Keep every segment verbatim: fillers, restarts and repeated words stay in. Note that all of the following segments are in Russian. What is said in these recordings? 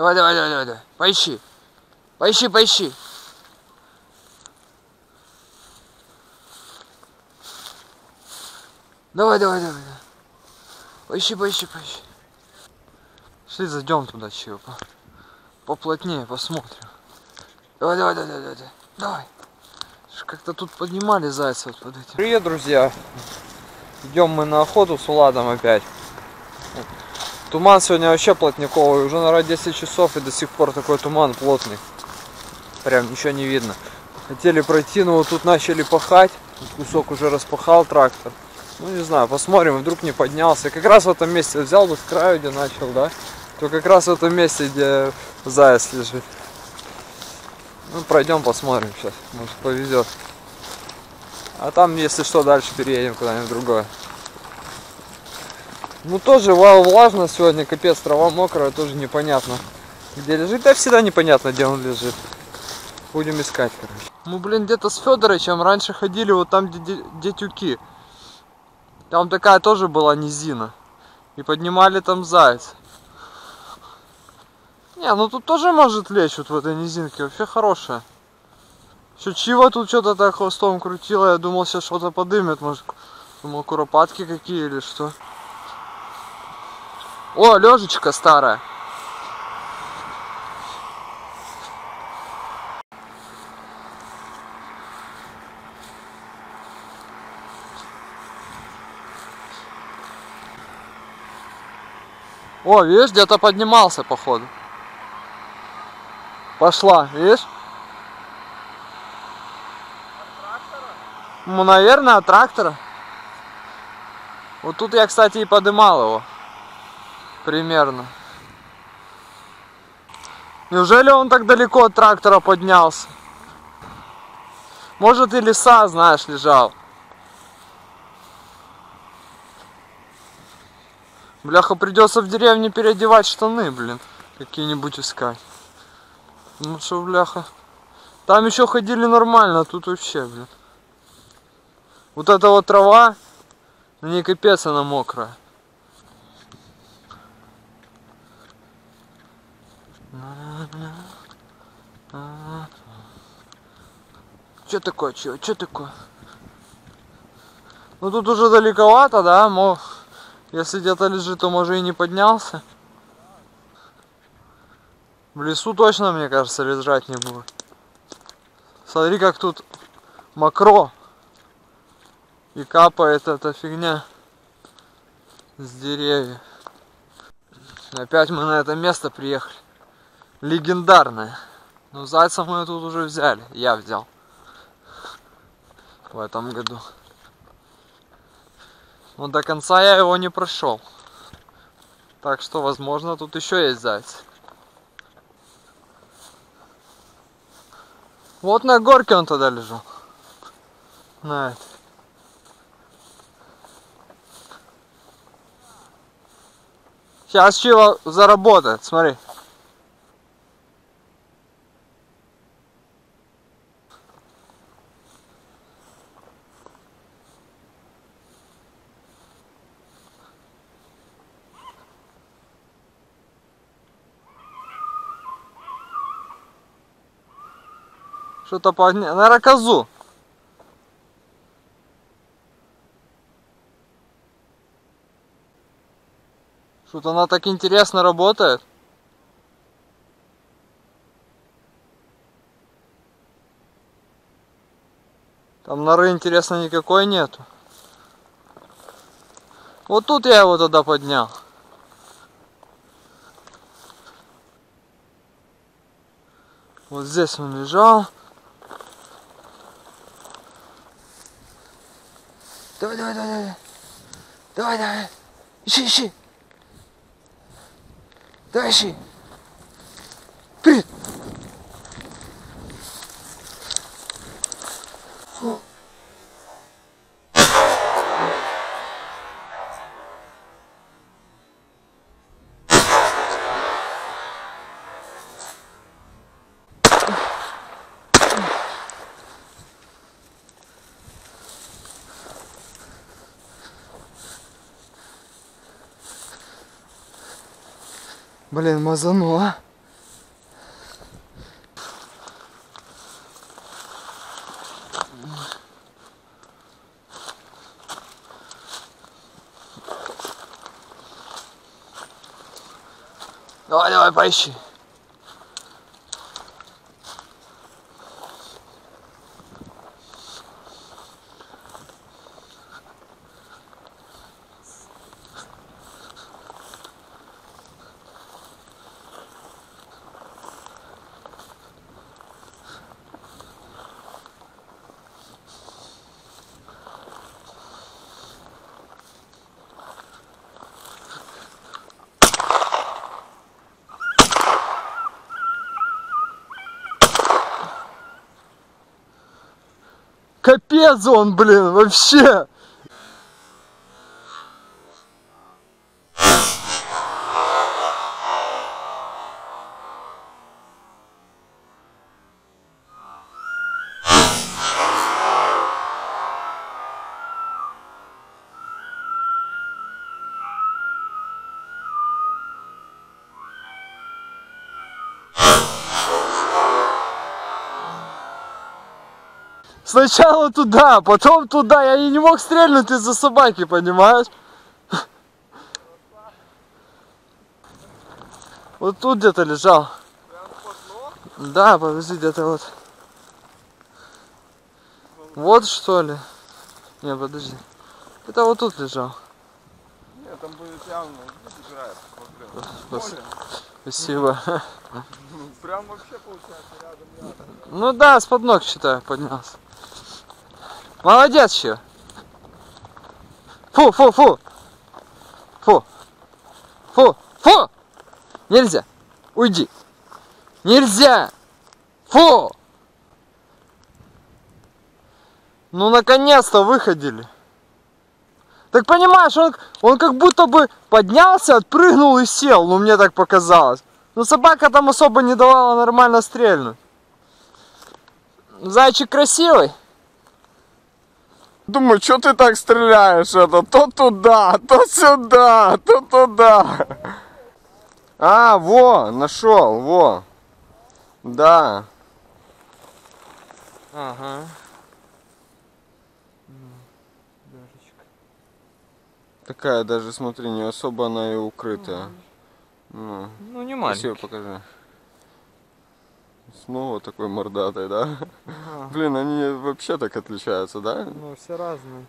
Давай, давай, давай, давай, давай. Поищи. Поищи, поищи. Давай, давай, давай, давай. Поищи, поищи, поищи. Шли, зайдем туда, Чива. Поплотнее посмотрим. Давай, давай, давай, давай, давай. Давай. Как-то тут поднимали зайца вот под этим. Привет, друзья. Идем мы на охоту с Уладом опять. Туман сегодня вообще плотниковый. Уже, наверное, десять часов и до сих пор такой туман плотный. Прям ничего не видно. Хотели пройти, но вот тут начали пахать. Кусок уже распахал трактор. Ну, не знаю, посмотрим, вдруг не поднялся. Как раз в этом месте взял бы с краю, где начал, да? То как раз в этом месте, где заяц лежит. Ну, пройдем, посмотрим сейчас. Может, повезет. А там, если что, дальше переедем куда-нибудь другое. Ну, тоже влажно сегодня, капец, трава мокрая, тоже непонятно, где лежит. Да всегда непонятно, где он лежит. Будем искать, короче. Мы, блин, где-то с Федорычем раньше ходили вот там, где, где тюки. Там такая тоже была низина. И поднимали там заяц. Не, ну тут тоже может лечь вот в этой низинке, вообще хорошая. Еще Чива тут что-то так хвостом крутила, я думал, сейчас что-то подымет, может, думал, куропатки какие или что. О, лежечка старая. О, видишь, где-то поднимался, походу. Пошла, видишь? Ну, наверное, от трактора. Вот тут я, кстати, и подымал его. Примерно. Неужели он так далеко от трактора поднялся? Может, и лиса, знаешь, лежал. Бляха, придется в деревне переодевать штаны, блин. Какие-нибудь искать. Ну что, бляха. Там еще ходили нормально, а тут вообще, блин. Вот эта вот трава, на ней капец она мокрая. Че такое, че, че такое? Ну тут уже далековато, да, мол, если где-то лежит, то может и не поднялся. В лесу точно, мне кажется, лежать не будет. Смотри, как тут мокро. И капает эта фигня с деревьев. Опять мы на это место приехали. Легендарное. Но зайца мы тут уже взяли. Я взял. В этом году. Но до конца я его не прошел. Так что, возможно, тут еще есть зайцы. Вот на горке он тогда лежал. На это. Сейчас Чива заработает, смотри. Что-то по... на ракозу. Что-то она так интересно работает. Там норы, интересно, никакой нету. Вот тут я его тогда поднял. Вот здесь он лежал. Давай, давай, давай, давай. Давай, давай. Ищи, ищи. Давай, ищи. Привет. Блин, мазануло, а? Давай, давай, поищи. Капец он, блин, вообще! Сначала туда, потом туда. Я и не мог стрельнуть из-за собаки, понимаешь? Вот тут где-то лежал. Да, подожди, где-то вот. Вот что ли? Не, подожди. Это вот тут лежал. Нет, там будет явно. Спасибо. Прям вообще получается рядом, рядом. Ну да, с под ног, считаю, поднялся. Молодец еще. Фу, фу, фу. Фу. Фу, фу. Нельзя. Уйди. Нельзя. Фу. Ну, наконец-то выходили. Так понимаешь, он, он как будто бы поднялся, отпрыгнул и сел. Ну, мне так показалось. Но собака там особо не давала нормально стрельнуть. Зайчик красивый. Думаю, что ты так стреляешь, это то туда, то сюда, то туда. А, во, нашел, во. Да. Ага. Такая даже, смотри, не особо она и укрытая. Ну, ну не маленький. Спасибо, покажи. Снова такой мордатый, да? Ага. Блин, они вообще так отличаются, да? Ну, все разные.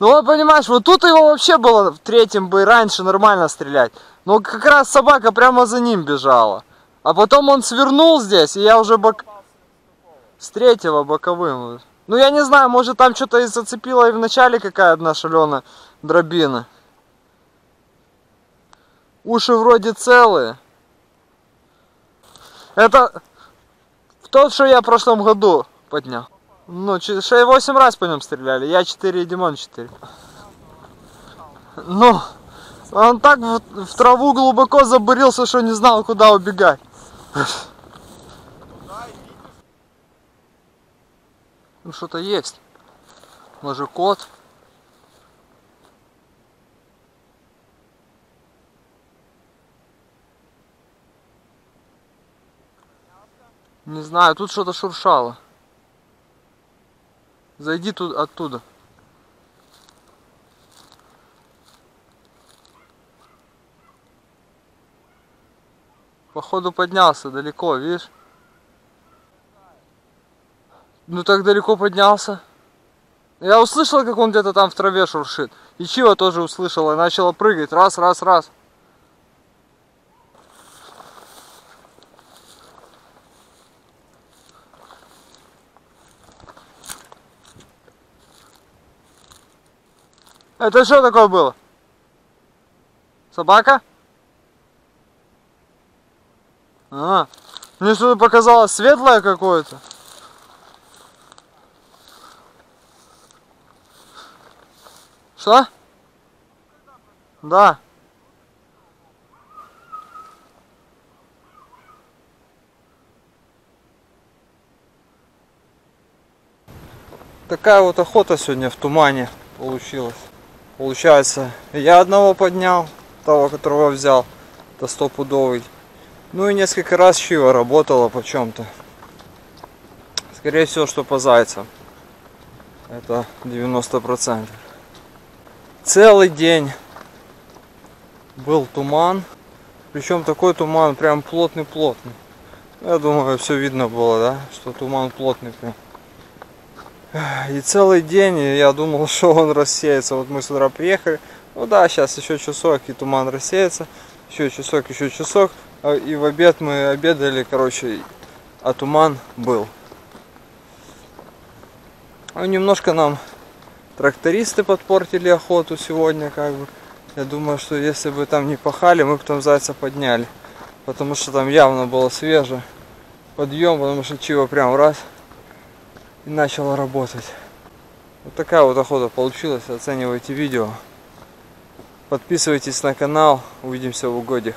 Ну, вот понимаешь, вот тут его вообще было в третьем бы и раньше нормально стрелять. Но как раз собака прямо за ним бежала. А потом он свернул здесь, и я уже бок... с третьего боковым. Ну, я не знаю, может там что-то и зацепило, и вначале какая одна шаленая дробина. Уши вроде целые. Это тот, что я в прошлом году поднял. Ну, шесть-восемь раз по нем стреляли. Я четыре и Димон четыре. Ну, он так в, в траву глубоко забурился, что не знал, куда убегать. Ну, что-то есть. Может, кот. Не знаю, тут что-то шуршало. Зайди тут оттуда. Походу поднялся далеко, видишь? Ну так далеко поднялся. Я услышала, как он где-то там в траве шуршит. И Чива тоже услышала и начала прыгать. Раз, раз, раз. Это что такое было? Собака? А, мне что-то показалось светлое какое-то. Что? Да. Такая вот охота сегодня в тумане получилась. Получается, я одного поднял, того, которого взял, до стопудовый. Ну и несколько раз Чива работала по чем-то. Скорее всего, что по зайцам. Это девяносто процентов. Целый день был туман, причем такой туман прям плотный-плотный. Я думаю, все видно было, да, что туман плотный прям. И целый день я думал, что он рассеется. Вот мы с утра приехали, ну да, сейчас еще часок и туман рассеется, еще часок, еще часок. И в обед мы обедали, короче, а туман был. Ну, немножко нам трактористы подпортили охоту сегодня, как бы. Я думаю, что если бы там не пахали, мы потом зайца подняли. Потому что там явно было свеже. Подъем, потому что Чива прям раз и начала работать. Вот такая вот охота получилась. Оценивайте видео. Подписывайтесь на канал. Увидимся в угодьях.